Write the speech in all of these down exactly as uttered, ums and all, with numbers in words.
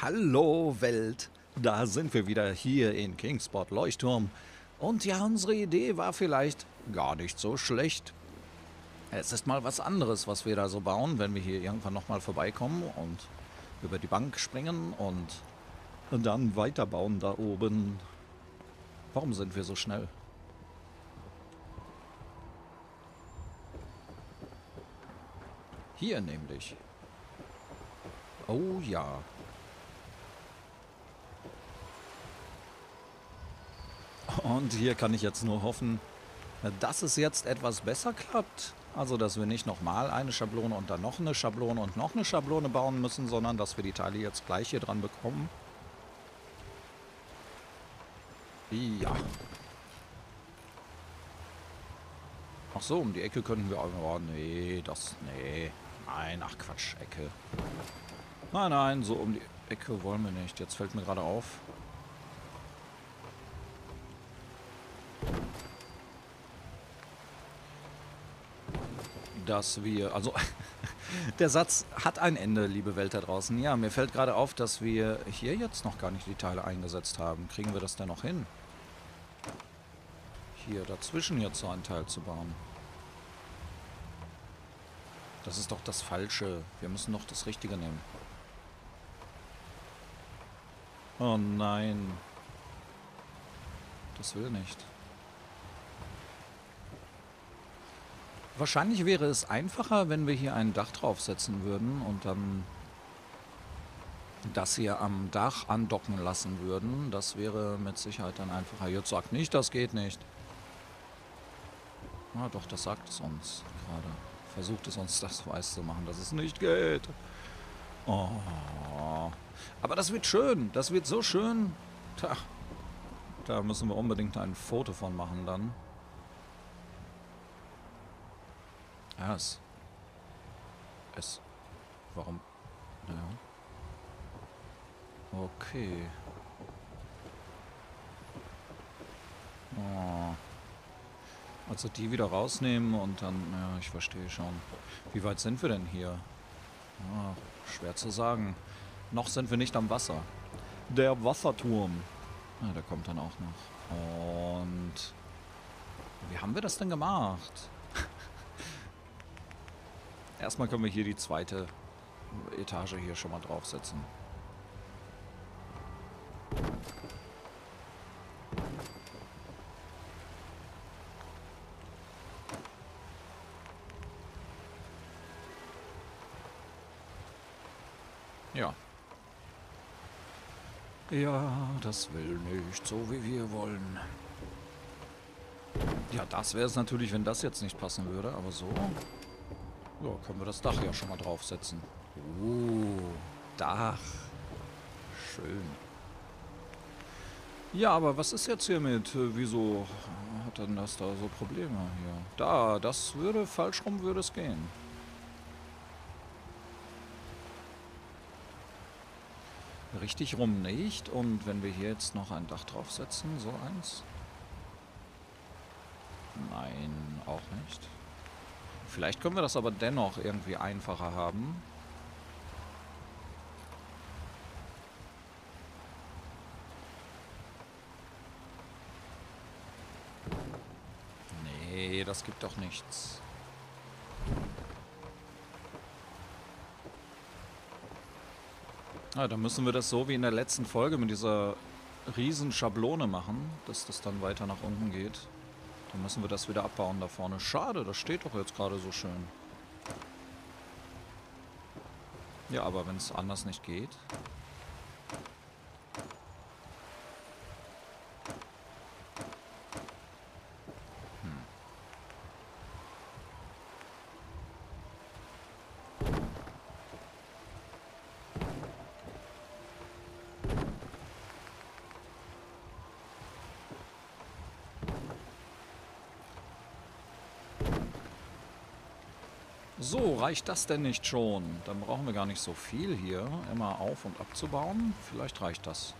Hallo Welt, da sind wir wieder hier in Kingsport Leuchtturm. Und ja, unsere Idee war vielleicht gar nicht so schlecht. Es ist mal was anderes, was wir da so bauen, wenn wir hier irgendwann nochmal vorbeikommen und über die Bank springen und dann weiterbauen da oben. Warum sind wir so schnell? Hier nämlich. Oh ja. Und hier kann ich jetzt nur hoffen, dass es jetzt etwas besser klappt. Also, dass wir nicht nochmal eine Schablone und dann noch eine Schablone und noch eine Schablone bauen müssen, sondern dass wir die Teile jetzt gleich hier dran bekommen. Ja. Ach so, um die Ecke könnten wir auch... Oh, nee, das... Nee. Nein, ach Quatsch, Ecke. Nein, nein, so um die Ecke wollen wir nicht. Jetzt fällt mir gerade auf. Dass wir, also der Satz hat ein Ende, liebe Welt da draußen. Ja, mir fällt gerade auf, dass wir hier jetzt noch gar nicht die Teile eingesetzt haben. Kriegen wir das denn noch hin? Hier dazwischen jetzt so einen Teil zu bauen. Das ist doch das Falsche. Wir müssen doch das Richtige nehmen. Oh nein. Das will nicht. Wahrscheinlich wäre es einfacher, wenn wir hier ein Dach draufsetzen würden und dann das hier am Dach andocken lassen würden. Das wäre mit Sicherheit dann einfacher. Jetzt sagt nicht, das geht nicht. Ah, doch, das sagt es uns gerade. Versucht es uns, das weiß zu machen, dass es nicht geht. Oh. Aber das wird schön. Das wird so schön. Da, da müssen wir unbedingt ein Foto von machen dann. Ja, es. Es. Warum? Ja. Okay. Oh. Also die wieder rausnehmen und dann... Ja, ich verstehe schon. Wie weit sind wir denn hier? Ja, schwer zu sagen. Noch sind wir nicht am Wasser. Der Wasserturm. Ja, der kommt dann auch noch. Und... Wie haben wir das denn gemacht? Erstmal können wir hier die zweite Etage hier schon mal draufsetzen. Ja. Ja, das will nicht so, wie wir wollen. Ja, das wäre es natürlich, wenn das jetzt nicht passen würde, aber so... Ja, können wir das Dach ja schon mal draufsetzen. Uh, Dach. Schön. Ja, aber was ist jetzt hiermit? Wieso hat denn das da so Probleme hier? Da, das würde, falsch rum würde es gehen. Richtig rum nicht. Und wenn wir hier jetzt noch ein Dach draufsetzen, so eins? Nein, auch nicht. Vielleicht können wir das aber dennoch irgendwie einfacher haben. Nee, das gibt doch nichts. Ah, dann müssen wir das so wie in der letzten Folge mit dieser riesen Schablone machen, dass das dann weiter nach unten geht. Dann müssen wir das wieder abbauen da vorne. Schade, das steht doch jetzt gerade so schön. Ja, aber wenn es anders nicht geht. So, reicht das denn nicht schon? Dann brauchen wir gar nicht so viel hier immer auf- und abzubauen. Vielleicht reicht das.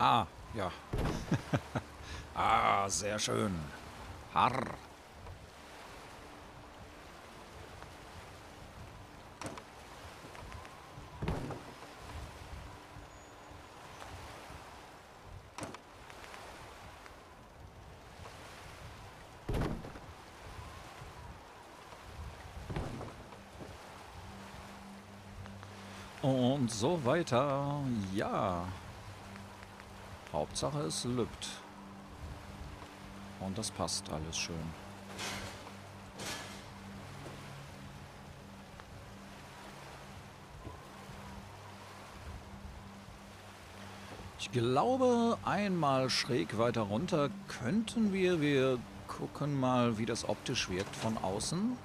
Ah, ja. Ah, sehr schön. Harr. Und so weiter. Ja. Hauptsache es lübt. Und das passt alles schön. Ich glaube, einmal schräg weiter runter könnten wir. Wir gucken mal, wie das optisch wirkt von außen.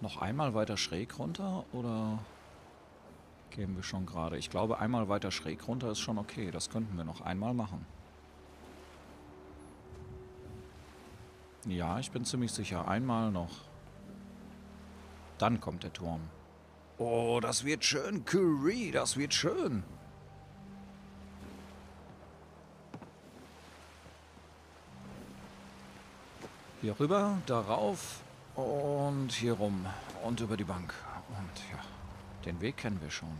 Noch einmal weiter schräg runter oder gehen wir schon gerade? Ich glaube, einmal weiter schräg runter ist schon okay. Das könnten wir noch einmal machen. Ja, ich bin ziemlich sicher. Einmal noch. Dann kommt der Turm. Oh, das wird schön, Curie. Das wird schön. Hier rüber, darauf. Und hier rum. Und über die Bank. Und ja, den Weg kennen wir schon.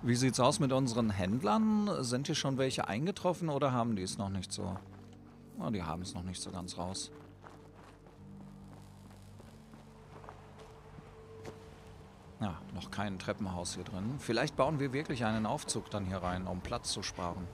Wie sieht's aus mit unseren Händlern? Sind hier schon welche eingetroffen oder haben die es noch nicht so? Oh, die haben es noch nicht so ganz raus. Ja, noch kein Treppenhaus hier drin. Vielleicht bauen wir wirklich einen Aufzug dann hier rein, um Platz zu sparen.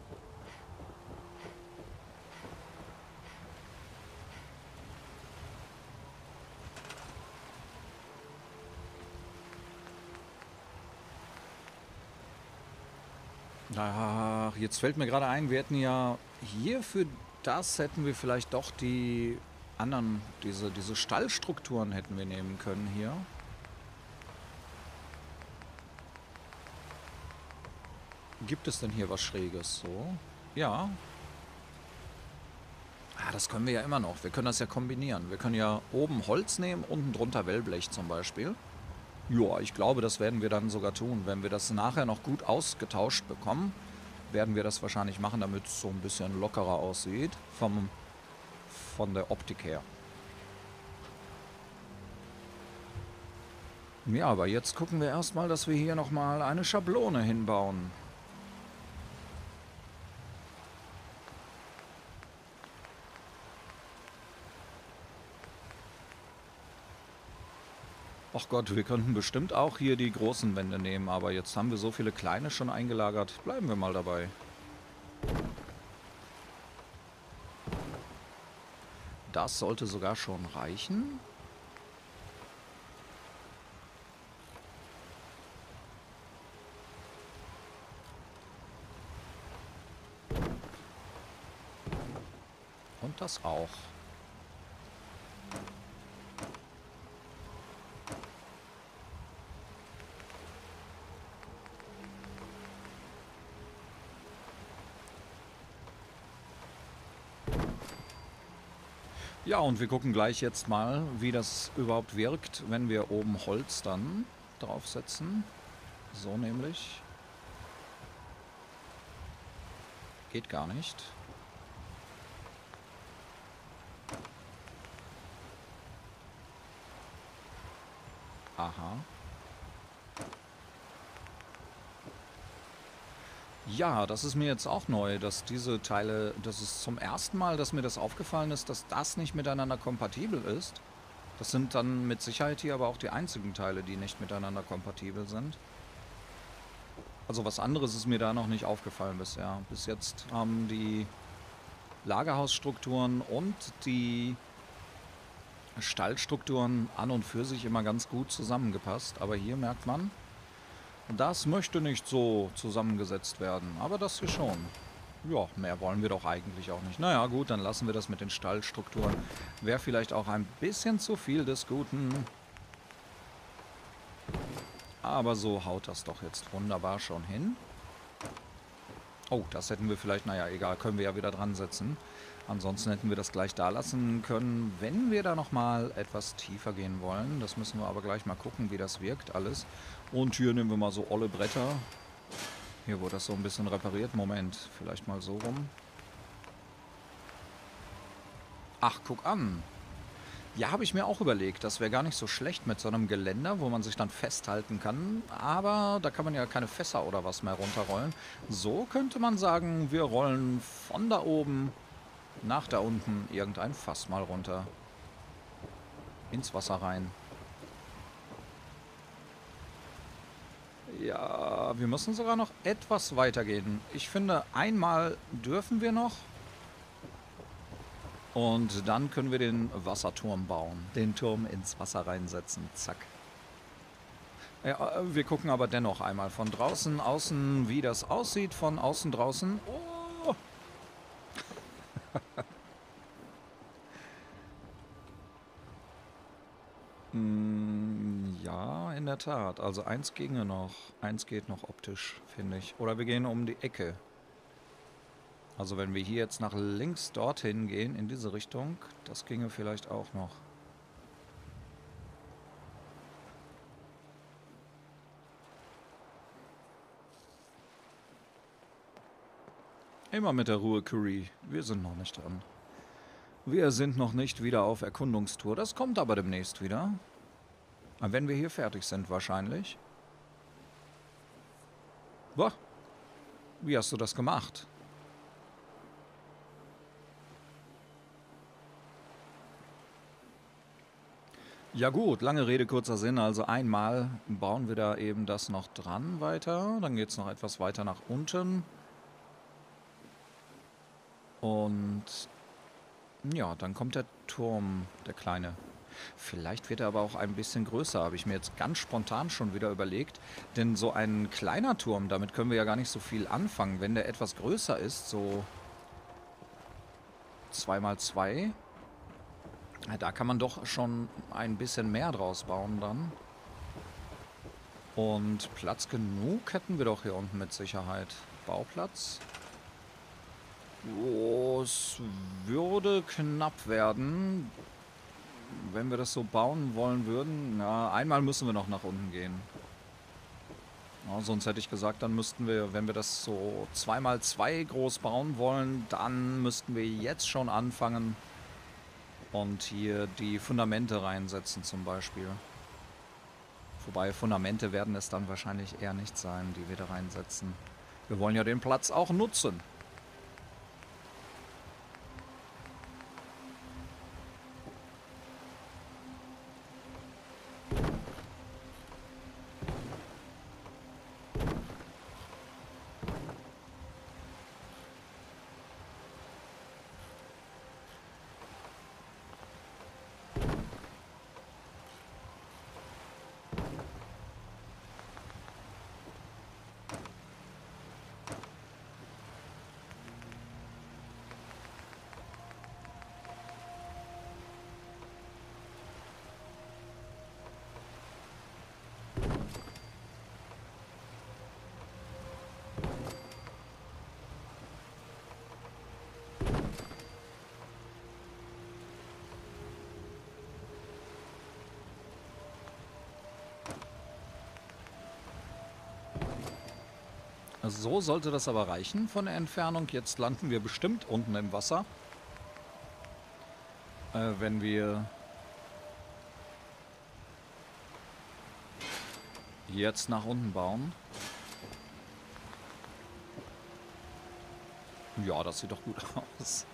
Ach, jetzt fällt mir gerade ein, wir hätten ja hier für das hätten wir vielleicht doch die anderen, diese, diese Stallstrukturen hätten wir nehmen können hier. Gibt es denn hier was Schräges? So, ja. Ah, das können wir ja immer noch. Wir können das ja kombinieren. Wir können ja oben Holz nehmen, unten drunter Wellblech zum Beispiel. Ja, ich glaube, das werden wir dann sogar tun. Wenn wir das nachher noch gut ausgetauscht bekommen, werden wir das wahrscheinlich machen, damit es so ein bisschen lockerer aussieht vom, von der Optik her. Ja, aber jetzt gucken wir erstmal, dass wir hier nochmal eine Schablone hinbauen. Ach Gott, wir könnten bestimmt auch hier die großen Wände nehmen, aber jetzt haben wir so viele kleine schon eingelagert. Bleiben wir mal dabei. Das sollte sogar schon reichen. Und das auch. Ja, und wir gucken gleich jetzt mal, wie das überhaupt wirkt, wenn wir oben Holz dann draufsetzen. So nämlich. Geht gar nicht. Aha. Ja, das ist mir jetzt auch neu, dass diese Teile, das ist zum ersten Mal, dass mir das aufgefallen ist, dass das nicht miteinander kompatibel ist. Das sind dann mit Sicherheit hier aber auch die einzigen Teile, die nicht miteinander kompatibel sind. Also was anderes ist mir da noch nicht aufgefallen bisher. Bis jetzt haben die Lagerhausstrukturen und die Stallstrukturen an und für sich immer ganz gut zusammengepasst. Aber hier merkt man, das möchte nicht so zusammengesetzt werden, aber das hier schon. Ja, mehr wollen wir doch eigentlich auch nicht. Naja, gut, dann lassen wir das mit den Stallstrukturen. Wäre vielleicht auch ein bisschen zu viel des Guten. Aber so haut das doch jetzt wunderbar schon hin. Oh, das hätten wir vielleicht, naja, egal, können wir ja wieder dran setzen. Ansonsten hätten wir das gleich da lassen können, wenn wir da nochmal etwas tiefer gehen wollen. Das müssen wir aber gleich mal gucken, wie das wirkt alles. Und hier nehmen wir mal so olle Bretter. Hier wurde das so ein bisschen repariert. Moment, vielleicht mal so rum. Ach, guck an. Ja, habe ich mir auch überlegt, das wäre gar nicht so schlecht mit so einem Geländer, wo man sich dann festhalten kann. Aber da kann man ja keine Fässer oder was mehr runterrollen. So könnte man sagen, wir rollen von da oben nach da unten irgendein Fass mal runter. Ins Wasser rein. Ja, wir müssen sogar noch etwas weiter gehen. Ich finde, einmal dürfen wir noch. Und dann können wir den Wasserturm bauen. Den Turm ins Wasser reinsetzen. Zack. Ja, wir gucken aber dennoch einmal von draußen, außen, wie das aussieht. Von außen, draußen. Oh. Ja, in der Tat. Also eins ginge noch. Eins geht noch optisch, finde ich. Oder wir gehen um die Ecke. Also wenn wir hier jetzt nach links dorthin gehen, in diese Richtung, das ginge vielleicht auch noch. Immer mit der Ruhe, Curie. Wir sind noch nicht dran. Wir sind noch nicht wieder auf Erkundungstour. Das kommt aber demnächst wieder. Wenn wir hier fertig sind wahrscheinlich. Boah. Wie hast du das gemacht? Ja gut, lange Rede, kurzer Sinn. Also einmal bauen wir da eben das noch dran weiter. Dann geht es noch etwas weiter nach unten. Und ja, dann kommt der Turm, der kleine. Vielleicht wird er aber auch ein bisschen größer, habe ich mir jetzt ganz spontan schon wieder überlegt. Denn so ein kleiner Turm, damit können wir ja gar nicht so viel anfangen. Wenn der etwas größer ist, so zwei mal zwei... Da kann man doch schon ein bisschen mehr draus bauen dann. Und Platz genug hätten wir doch hier unten mit Sicherheit. Bauplatz. Oh, es würde knapp werden, wenn wir das so bauen wollen würden. Na, einmal müssen wir noch nach unten gehen. Ja, sonst hätte ich gesagt, dann müssten wir, wenn wir das so zwei mal zwei groß bauen wollen, dann müssten wir jetzt schon anfangen. Und hier die Fundamente reinsetzen zum Beispiel. Wobei Fundamente werden es dann wahrscheinlich eher nicht sein, die wir da reinsetzen. Wir wollen ja den Platz auch nutzen. So sollte das aber reichen von der Entfernung. Jetzt landen wir bestimmt unten im Wasser. Äh, wenn wir... jetzt nach unten bauen. Ja, das sieht doch gut aus.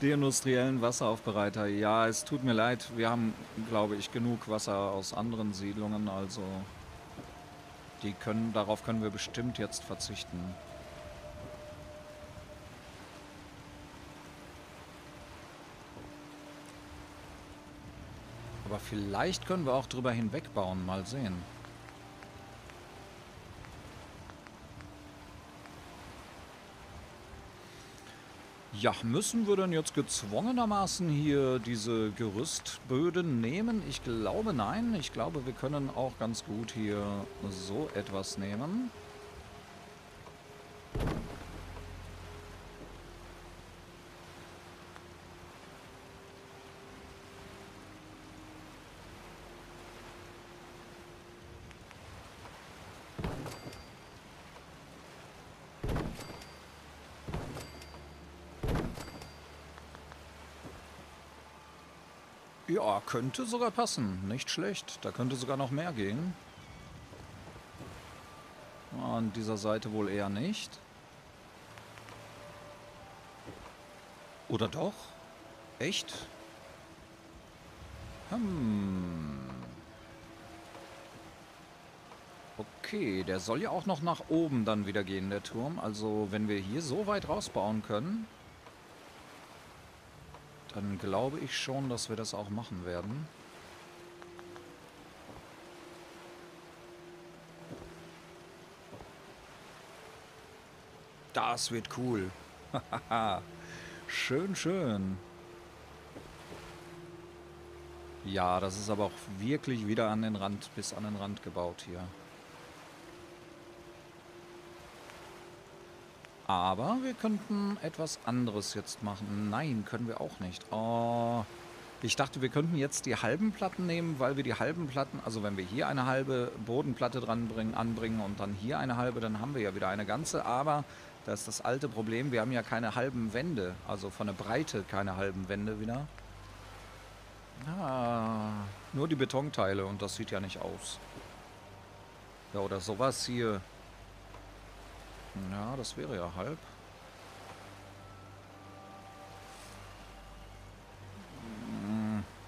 Die industriellen Wasseraufbereiter. Ja, es tut mir leid. Wir haben, glaube ich, genug Wasser aus anderen Siedlungen. Also... Die können, darauf können wir bestimmt jetzt verzichten. Aber vielleicht können wir auch drüber hinweg bauen, mal sehen. Ja, müssen wir denn jetzt gezwungenermaßen hier diese Gerüstböden nehmen? Ich glaube, nein. Ich glaube, wir können auch ganz gut hier so etwas nehmen. Ja, könnte sogar passen. Nicht schlecht. Da könnte sogar noch mehr gehen. An dieser Seite wohl eher nicht. Oder doch? Echt? Hm. Okay, der soll ja auch noch nach oben dann wieder gehen, der Turm. Also, wenn wir hier so weit rausbauen können, dann glaube ich schon, dass wir das auch machen werden. Das wird cool. Hahaha. Schön, schön. Ja, das ist aber auch wirklich wieder an den Rand, bis an den Rand gebaut hier. Aber wir könnten etwas anderes jetzt machen. Nein, können wir auch nicht. Oh, ich dachte, wir könnten jetzt die halben Platten nehmen, weil wir die halben Platten, also wenn wir hier eine halbe Bodenplatte dran bringen, anbringen und dann hier eine halbe, dann haben wir ja wieder eine ganze. Aber das ist das alte Problem, wir haben ja keine halben Wände. Also von der Breite keine halben Wände wieder. Ah, nur die Betonteile und das sieht ja nicht aus. Ja, oder sowas hier. Ja, das wäre ja halb.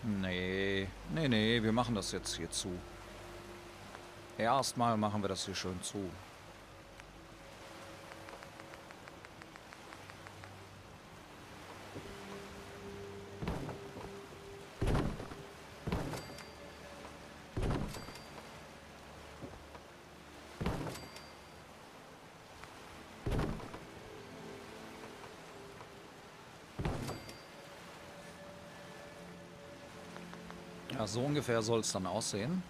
Nee, nee, nee, wir machen das jetzt hier zu. Erstmal machen wir das hier schön zu. Ja, so ungefähr soll es dann aussehen.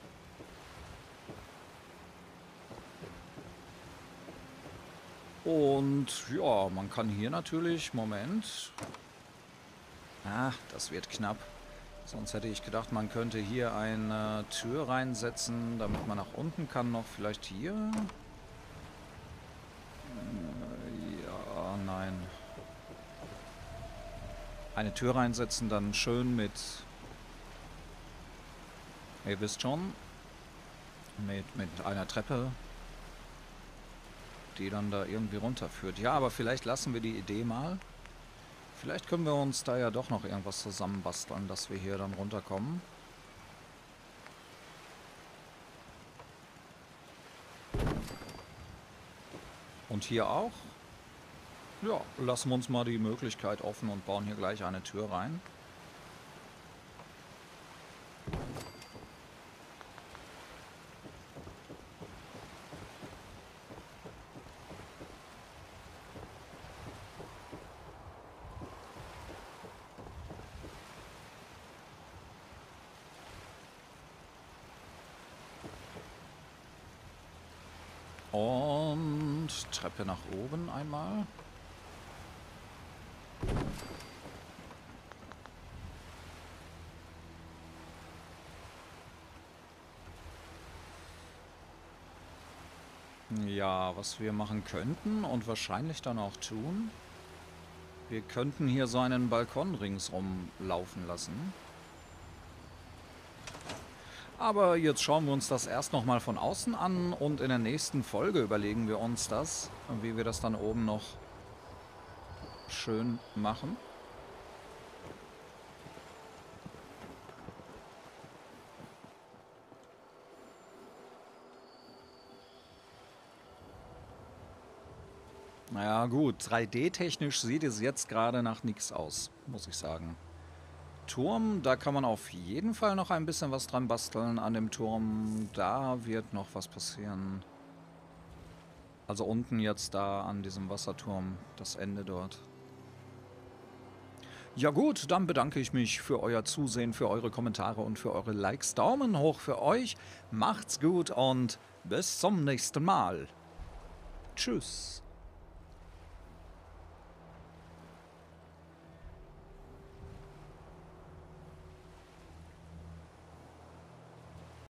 Und ja, man kann hier natürlich... Moment. Ach, das wird knapp. Sonst hätte ich gedacht, man könnte hier eine Tür reinsetzen, damit man nach unten kann noch. Vielleicht hier? Ja, nein. Eine Tür reinsetzen, dann schön mit... Ihr wisst schon, mit, mit einer Treppe, die dann da irgendwie runterführt. Ja, aber vielleicht lassen wir die Idee mal. Vielleicht können wir uns da ja doch noch irgendwas zusammenbasteln, dass wir hier dann runterkommen. Und hier auch. Ja, lassen wir uns mal die Möglichkeit offen und bauen hier gleich eine Tür rein. Und Treppe nach oben einmal. Ja, was wir machen könnten und wahrscheinlich dann auch tun, wir könnten hier so einen Balkon ringsrum laufen lassen. Aber jetzt schauen wir uns das erst nochmal von außen an und in der nächsten Folge überlegen wir uns das, wie wir das dann oben noch schön machen. Naja gut, drei D-technisch sieht es jetzt gerade nach nichts aus, muss ich sagen. Turm, da kann man auf jeden Fall noch ein bisschen was dran basteln an dem Turm. Da wird noch was passieren. Also unten jetzt da an diesem Wasserturm, das Ende dort. Ja gut, dann bedanke ich mich für euer Zusehen, für eure Kommentare und für eure Likes. Daumen hoch für euch. Macht's gut und bis zum nächsten Mal. Tschüss.